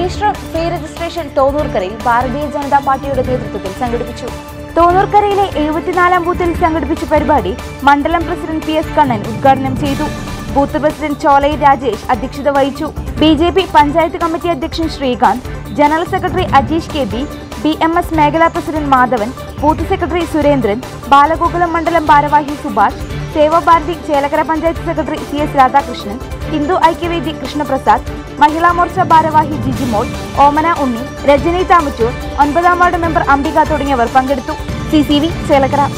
Register free registration തോന്നൂർക്കരയിൽ Bharatiya Janata പാർട്ടിയുടെ നേതൃത്വത്തിൽ സംഘടിപ്പിച്ചു. തോന്നൂർക്കരയിലെ 74 ബൂത്തിൽ സംഘടിപ്പിച്ച പരിപാടി മണ്ഡലം പ്രസിഡന്റ് PS കണ്ണൻ ഉദ്ഘാടനം ചെയ്തു. ബൂത്ത് പ്രസിഡന്റ് ചോലൈ രാജേഷ് അധ്യക്ഷത വഹിച്ചു. BJP പഞ്ചായത്ത് കമ്മിറ്റി അധ്യക്ഷൻ Srikanth, general secretary Ajeesh KB, BMS മേഘല president Madhavan, booth secretary Surendran, Balagokulam മണ്ഡലം ഭാരവാഹി സുഭാഷ്, സേവാഭാരതി ചേലക്കര പഞ്ചായത്ത് സെക്രട്ടറി CS രാധാകൃഷ്ണൻ, ഹിന്ദു ഐക്യവേദി കൃഷ്ണ പ്രസാദ്, മഹിളാ മോർച്ച ഭാരവാഹി ജിജിമോൾ, ഓമന ഉണ്ണി, രജനീത മുറ്റൂർ, 9ാം വാർഡ് മെമ്പർ അംബിക തുടങ്ങിയവർ പങ്കെടുത്തു. CCV ചേലക്കര.